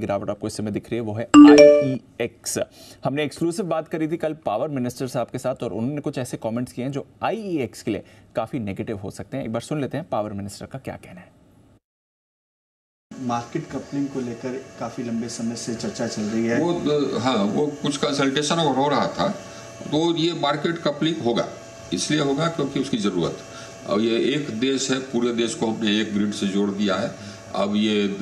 गिरावट आपको इस समय दिख रही है वो है IEX। हमने एक्सक्लूसिव बात करी थी कल पावर मिनिस्टर साहब के साथ और उन्होंने कुछ ऐसे कमेंट्स किए हैं जो IEX के लिए काफी नेगेटिव हो सकते हैं। एक बार सुन लेते हैं पावर मिनिस्टर का क्या कहना है। मार्केट कपलिंग को लेकर काफी लंबे समय से चर्चा चल रही है, वो कुछ कंसल्टेशन और हो रहा था। तो ये मार्केट कपलिंग होगा, इसलिए होगा क्योंकि उसकी जरूरत, और ये एक देश है, पूरे देश को हमने एक ग्रिड से जोड़ दिया है। अब ये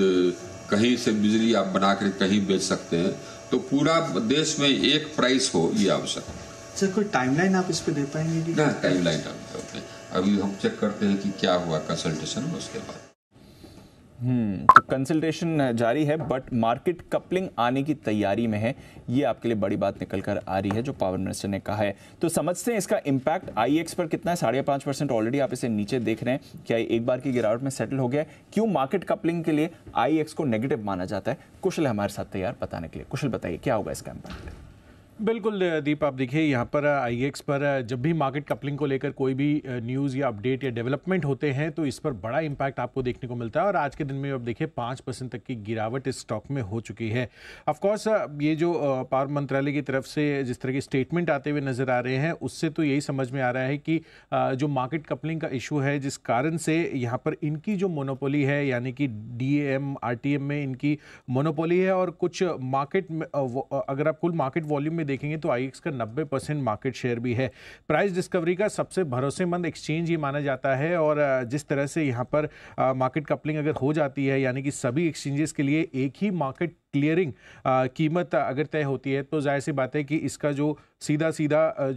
कहीं से बिजली आप बना कर कहीं बेच सकते हैं, तो पूरा देश में एक प्राइस हो ये आवश्यक है। सर कोई टाइमलाइन आप इस पे दे पाएंगे? ना, टाइमलाइन अभी हम चेक करते हैं कि क्या हुआ कंसल्टेशन में, उसके बाद तो कंसल्टेशन जारी है, बट मार्केट कपलिंग आने की तैयारी में है। ये आपके लिए बड़ी बात निकल कर आ रही है जो पावर मिनिस्टर ने कहा है। तो समझते हैं इसका इम्पैक्ट IEX पर कितना है। 5.5% ऑलरेडी आप इसे नीचे देख रहे हैं। क्या एक बार की गिरावट में सेटल हो गया? क्यों मार्केट कपलिंग के लिए IEX को नेगेटिव माना जाता है? कुशल हमारे साथ तैयार बताने के लिए। कुशल बताइए क्या होगा इसका इम्पैक्ट? बिल्कुल दीप, आप देखिए यहाँ पर IEX पर जब भी मार्केट कपलिंग को लेकर कोई भी न्यूज़ या अपडेट या डेवलपमेंट होते हैं तो इस पर बड़ा इम्पैक्ट आपको देखने को मिलता है। और आज के दिन में आप देखिए 5% तक की गिरावट इस स्टॉक में हो चुकी है। ऑफ कोर्स ये जो पावर मंत्रालय की तरफ से जिस तरह के स्टेटमेंट आते हुए नज़र आ रहे हैं उससे तो यही समझ में आ रहा है कि जो मार्केट कपलिंग का इशू है जिस कारण से यहाँ पर इनकी जो मोनोपोली है, यानी कि DAM RTM में इनकी मोनोपोली है। और कुछ मार्केट अगर आप कुल मार्केट वॉल्यूम देखेंगे तो IEX का 90% मार्केट शेयर भी है। प्राइस डिस्कवरी का सबसे भरोसेमंद एक्सचेंज ये माना जाता है। और जिस तरह से यहाँ पर मार्केट कपलिंग अगर हो जाती है, यानी कि सभी एक्सचेंजेस के लिए एक ही मार्केट क्लियरिंग कीमत अगर तय होती है, तो जाहिर सी बात है कि इसका जो सीधा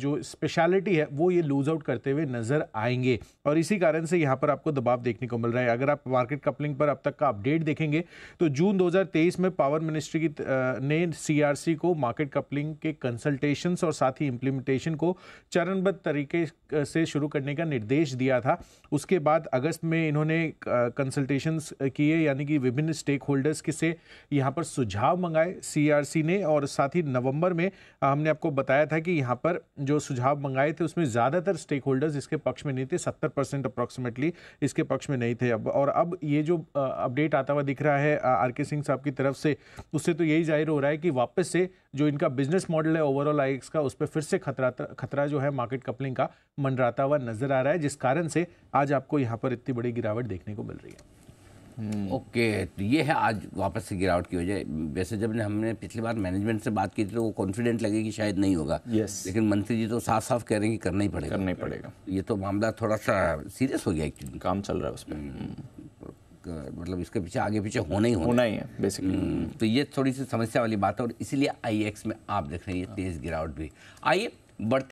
जो स्पेशलिटी है वो ये लूज आउट करते हुए नज़र आएंगे। और इसी कारण से यहाँ पर आपको दबाव देखने को मिल रहा है। अगर आप मार्केट कपलिंग पर अब तक का अपडेट देखेंगे तो जून 2023 में पावर मिनिस्ट्री की ने CRC को मार्केट कपलिंग के कंसल्टेशंस और साथ ही इम्प्लीमेंटेशन को चरणबद्ध तरीके से शुरू करने का निर्देश दिया था। उसके बाद अगस्त में इन्होंने कंसल्टेशंस किए, यानी कि विभिन्न स्टेक होल्डर्स से यहाँ पर सुझाव मंगाए CRC ने। और साथ ही नवंबर में हमने आपको बताया था कि यहाँ पर जो सुझाव मंगाए थे उसमें ज़्यादातर स्टेक होल्डर्स इसके पक्ष में नहीं थे, 70% अप्रॉक्सीमेटली इसके पक्ष में नहीं थे। अब ये जो अपडेट आता हुआ दिख रहा है RK सिंह साहब की तरफ से, उससे तो यही जाहिर हो रहा है कि वापस से जो इनका बिजनेस मॉडल है ओवरऑल IEX का, उस पर फिर से खतरा जो है मार्केट कपलिंग का मंडराता हुआ नजर आ रहा है, जिस कारण से आज आपको यहाँ पर इतनी बड़ी गिरावट देखने को मिल रही है। तो ये है आज वापस से गिरावट की वजह। वैसे जब हमने पिछली बार मैनेजमेंट से बात की थी तो वो कॉन्फिडेंट लगे कि शायद नहीं होगा, लेकिन मंत्री जी तो साफ साफ कह रहे हैं कि करना ही पड़ेगा, करना ही पड़ेगा। ये तो मामला थोड़ा सा सीरियस हो गया, एक्चुअली काम चल रहा है उस पर, मतलब इसके पीछे आगे पीछे होना ही है बेसिकली। तो ये थोड़ी सी समस्या वाली बात है और इसीलिए IEX में आप देख रहे हैं ये तेज़ गिरावट भी। आइए बढ़ते